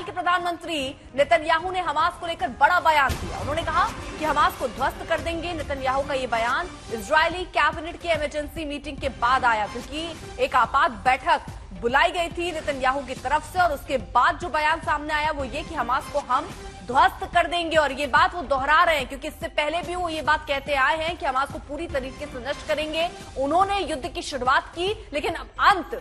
Israel के प्रधानमंत्री Netanyahu ने हमास को लेकर बड़ा बयान दिया। उन्होंने कहा कि हमास को ध्वस्त कर देंगे। नेतन्याहू का ये बयान इजरायली कैबिनेट की इमरजेंसी मीटिंग के बाद आया, क्योंकि एक आपात बैठक बुलाई गई थी नेतन्याहू की तरफ से, और उसके बाद जो बयान सामने आया वो ये कि हमास को हम ध्वस्त कर देंगे। और ये बात वो दोहरा रहे हैं, क्योंकि इससे पहले भी वो ये बात कहते आए हैं कि हमास को पूरी तरीके से नष्ट करेंगे। उन्होंने युद्ध की शुरुआत की, लेकिन अब अंत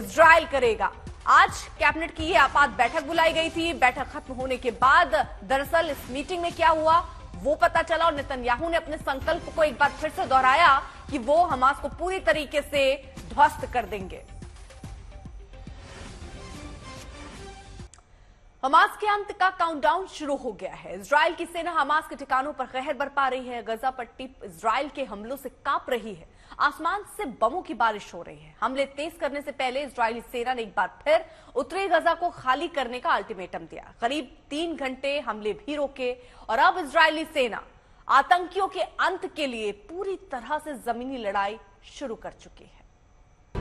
इजरायल करेगा। आज कैबिनेट की ये आपात बैठक बुलाई गई थी। बैठक खत्म होने के बाद दरअसल इस मीटिंग में क्या हुआ वो पता चला, और नेतन्याहू ने अपने संकल्प को एक बार फिर से दोहराया कि वो हमास को पूरी तरीके से ध्वस्त कर देंगे। हमास के अंत का काउंटडाउन शुरू हो गया है। इजरायल की सेना हमास के ठिकानों पर कहर बरपा रही है। गजा पट्टी इजरायल के हमलों से कांप रही है। आसमान से बमों की बारिश हो रही है। हमले तेज करने से पहले इजरायली सेना ने एक बार फिर उत्तरी गजा को खाली करने का अल्टीमेटम दिया। करीब 3 घंटे हमले भी रोके, और अब इजरायली सेना आतंकियों के अंत के लिए पूरी तरह से जमीनी लड़ाई शुरू कर चुकी है।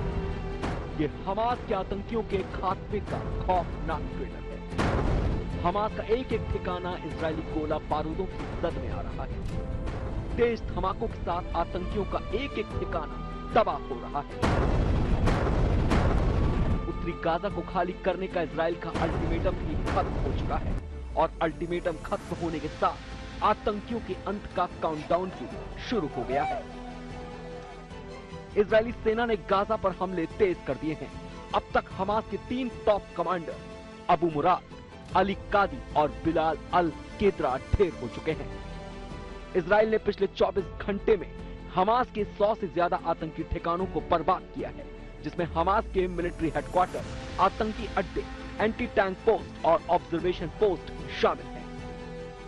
ये हमास के आतंकियों के खात्मे का खौफनाक परिणाम है। हमास का एक एक ठिकाना इजरायली गोला बारूदों की जद में आ रहा है। तेज धमाकों के साथ आतंकियों का एक एक ठिकाना तबाह हो रहा है। उत्तरी गाजा को खाली करने का इजरायल का अल्टीमेटम भी खत्म हो चुका है, और अल्टीमेटम खत्म होने के साथ आतंकियों के अंत का काउंटडाउन भी शुरू हो गया है। इजरायली सेना ने गाजा पर हमले तेज कर दिए हैं। अब तक हमास के 3 top commander Abu Murad, Ali कादी और बिलाल अल केदरा ढेर हो चुके हैं। इजराइल ने पिछले 24 घंटे में हमास के 100 से ज्यादा आतंकी ठिकानों को बर्बाद किया है, जिसमें हमास के मिलिट्री हेडक्वार्टर, आतंकी अड्डे, एंटी टैंक पोस्ट और ऑब्जर्वेशन पोस्ट शामिल हैं।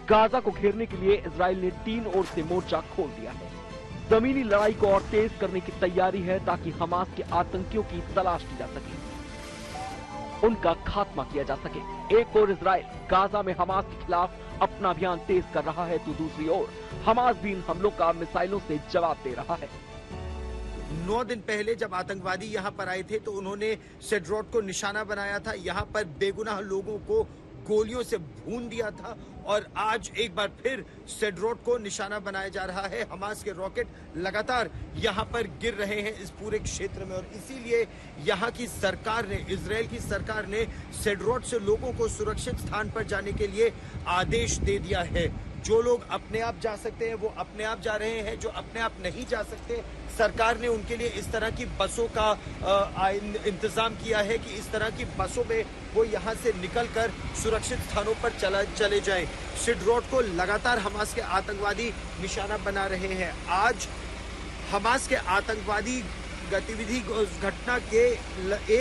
गाजा को घेरने के लिए इजराइल ने 3 ओर से मोर्चा खोल दिया है। जमीनी लड़ाई को और तेज करने की तैयारी है, ताकि हमास के आतंकियों की तलाश की जा सके, उनका खात्मा किया जा सके। एक ओर इजराइल गाजा में हमास के खिलाफ अपना अभियान तेज कर रहा है, तो दूसरी ओर हमास भी इन हमलों का मिसाइलों से जवाब दे रहा है। 9 दिन पहले जब आतंकवादी यहां पर आए थे तो उन्होंने सडेरोट को निशाना बनाया था। यहां पर बेगुनाह लोगों को गोलियों से भून दिया था, और आज एक बार फिर सडेरोट को निशाना बनाया जा रहा है। हमास के रॉकेट लगातार यहां पर गिर रहे हैं इस पूरे क्षेत्र में, और इसीलिए यहां की सरकार ने, इजरायल की सरकार ने सडेरोट से लोगों को सुरक्षित स्थान पर जाने के लिए आदेश दे दिया है। जो लोग अपने आप जा सकते हैं वो अपने आप जा रहे हैं, जो अपने आप नहीं जा सकते सरकार ने उनके लिए इस तरह की बसों का इंतजाम किया है कि इस तरह की बसों में वो यहाँ से निकलकर सुरक्षित स्थानों पर चले जाएं। सडेरोट को लगातार हमास के आतंकवादी निशाना बना रहे हैं। आज हमास के आतंकवादी गतिविधि घटना के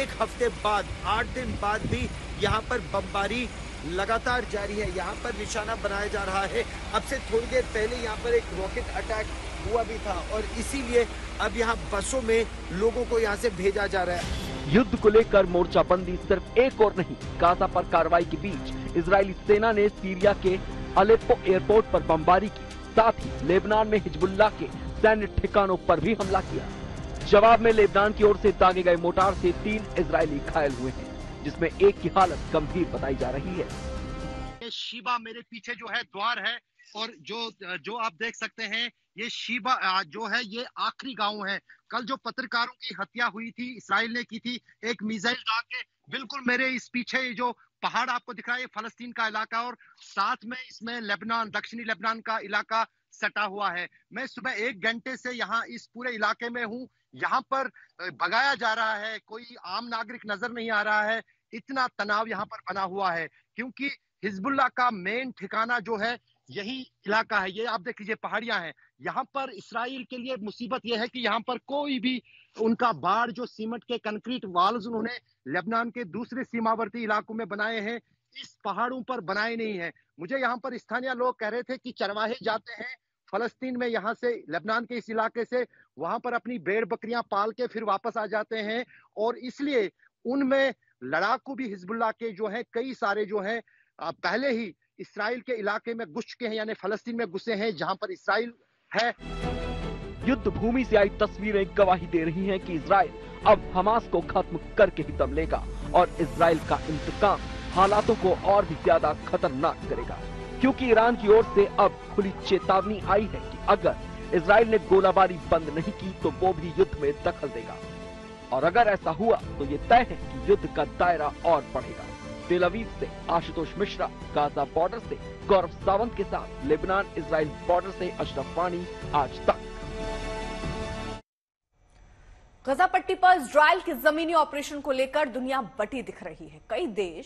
1 हफ्ते बाद, 8 दिन बाद भी यहाँ पर बमबारी लगातार जारी है। यहाँ पर निशाना बनाया जा रहा है। अब से थोड़ी देर पहले यहाँ पर एक रॉकेट अटैक हुआ भी था, और इसीलिए अब यहाँ बसों में लोगों को यहाँ से भेजा जा रहा है। युद्ध को लेकर मोर्चाबंदी सिर्फ एक और नहीं, गाजा पर कार्रवाई के बीच इजरायली सेना ने सीरिया के अलेप्पो एयरपोर्ट पर बमबारी की। साथ ही लेबनान में हिजबुल्ला के सैन्य ठिकानों पर भी हमला किया। जवाब में लेबनान की ओर से दागे गए मोर्टार से 3 इजरायली घायल हुए हैं, जिसमें एक की हालत गंभीर बताई जा रही है। शीबा मेरे पीछे जो है द्वार है, और जो आप देख सकते हैं ये शीबा जो है ये आखिरी गांव है। कल जो पत्रकारों की हत्या हुई थी, इसराइल ने की थी एक मिसाइल दाग के, बिल्कुल मेरे इस पीछे जो पहाड़ आपको दिख रहा है ये फलस्तीन का इलाका, और साथ में इसमें लेबनान, दक्षिणी लेबनान का इलाका सटा हुआ है। मैं सुबह 1 घंटे से यहाँ इस पूरे इलाके में हूँ। यहाँ पर भगाया जा रहा है, कोई आम नागरिक नजर नहीं आ रहा है। इतना तनाव यहाँ पर बना हुआ है, क्योंकि हिजबुल्ला का मेन ठिकाना जो है यही इलाका है। ये आप देख लीजिए पहाड़ियां हैं। यहाँ पर इसराइल के लिए मुसीबत यह है कि यहाँ पर कोई भी उनका बाड़, जो सीमेंट के कंक्रीट वॉल्स उन्होंने लेबनान के दूसरे सीमावर्ती इलाकों में बनाए हैं, इस पहाड़ों पर बनाए नहीं है। मुझे यहाँ पर स्थानीय लोग कह रहे थे कि चरवाहे जाते हैं फलस्तीन में, यहाँ से लेबनान के इस इलाके से वहां पर अपनी भेड़ बकरियां पाल के फिर वापस आ जाते हैं, और इसलिए उनमें लड़ाकू भी हिजबुल्ला के जो हैं कई सारे जो हैं पहले ही इसराइल के इलाके में घुस चुके हैं, यानी फलस्तीन में घुसे हैं जहां पर इसराइल है। युद्ध भूमि से आई तस्वीरें गवाही दे रही हैं कि इसराइल अब हमास को खत्म करके ही दम लेगा, और इसराइल का इंतकाम हालातों को और भी ज्यादा खतरनाक करेगा, क्योंकि ईरान की ओर से अब खुली चेतावनी आई है कि अगर इजरायल ने गोलाबारी बंद नहीं की तो वो भी युद्ध में दखल देगा, और अगर ऐसा हुआ तो ये तय है कि युद्ध का दायरा और बढ़ेगा। तेलअवीव से आशुतोष मिश्रा, गाजा बॉर्डर से गौरव सावंत के साथ लेबनान इजरायल बॉर्डर से अशरफ पानी, आज तक। गजा पट्टी पर इजरायल के जमीनी ऑपरेशन को लेकर दुनिया बटी दिख रही है। कई देश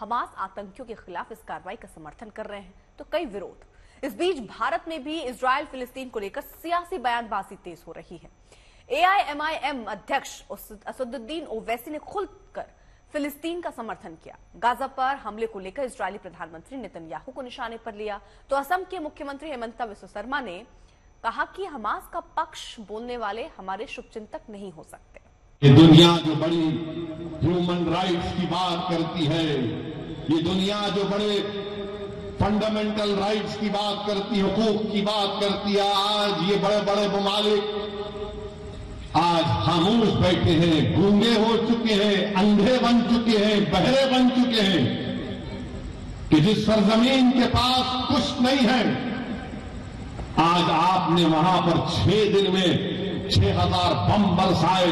हमास आतंकियों के खिलाफ इस कार्रवाई का समर्थन कर रहे हैं तो कई विरोध। इस बीच भारत में भी इजरायल फिलिस्तीन को लेकर सियासी बयानबाजी तेज हो रही है। एआईएमआईएम अध्यक्ष असदुद्दीन ओवैसी ने खुलकर फिलिस्तीन का समर्थन किया। गाजा पर हमले को लेकर इजरायली प्रधानमंत्री नेतन्याहू को निशाने पर लिया तो असम के मुख्यमंत्री हेमंत बिस्वा शर्मा ने कहा कि हमास का पक्ष बोलने वाले हमारे शुभचिंतक नहीं हो सकते। ये दुनिया जो बड़ी ह्यूमन राइट्स की बात करती है, ये दुनिया जो बड़े फंडामेंटल राइट्स की बात करती है, हुकूक की बात करती है, आज ये बड़े बड़े मुमालिक आज खामोश बैठे हैं, गूंगे हो चुके हैं, अंधे बन चुके हैं, बहरे बन चुके हैं कि जिस सरजमीन के पास कुछ नहीं है, आज आपने वहां पर 6 दिन में 6000 बम बरसाए,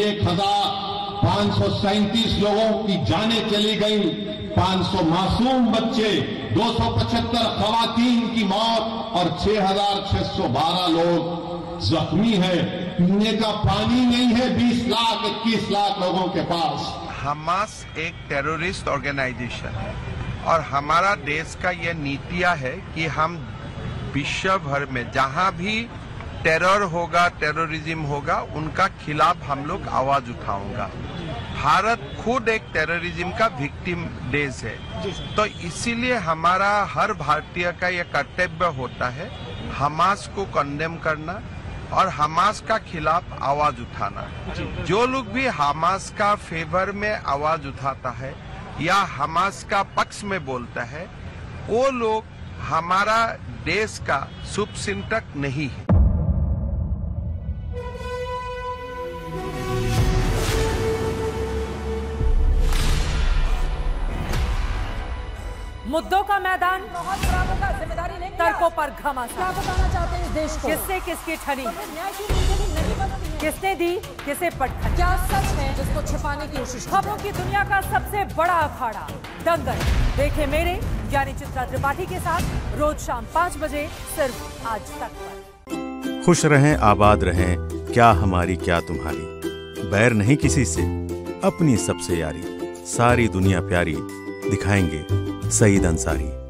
1537 लोगों की जानें चली गई, 500 मासूम बच्चे, 275 खवातीन की मौत और 6612 लोग जख्मी हैं। पीने का पानी नहीं है 20 लाख 21 लाख लोगों के पास। हमास एक टेररिस्ट ऑर्गेनाइजेशन है और हमारा देश का ये नीतियाँ है कि हम विश्व भर में जहाँ भी टेरर होगा, टेररिज्म होगा, उनका खिलाफ हम लोग आवाज उठाऊंगा। भारत खुद एक टेररिज्म का विक्टिम देश है, तो इसीलिए हमारा हर भारतीय का ये कर्तव्य होता है हमास को कंडेम करना और हमास का खिलाफ आवाज उठाना। जो लोग भी हमास का फेवर में आवाज उठाता है या हमास का पक्ष में बोलता है, वो लोग हमारा देश का शुभचिंतक नहीं है। मुद्दों का मैदान, जिम्मेदारी नहीं, तर्कों पर घमासान, चाहते हैं देश को, किससे किसकी ठनी, किसने दी, किसे पटखनी, क्या सच है जिसको छिपाने की कोशिश। खबरों की दुनिया का सबसे बड़ा अखाड़ा दंगल देखे मेरे यानी चित्र त्रिपाठी के साथ रोज शाम 5 बजे सिर्फ आज तक पर। खुश रहें, आबाद रहें, क्या हमारी क्या तुम्हारी, बैर नहीं किसी से, अपनी सबसे यारी, सारी दुनिया प्यारी, दिखाएंगे सईद अंसारी।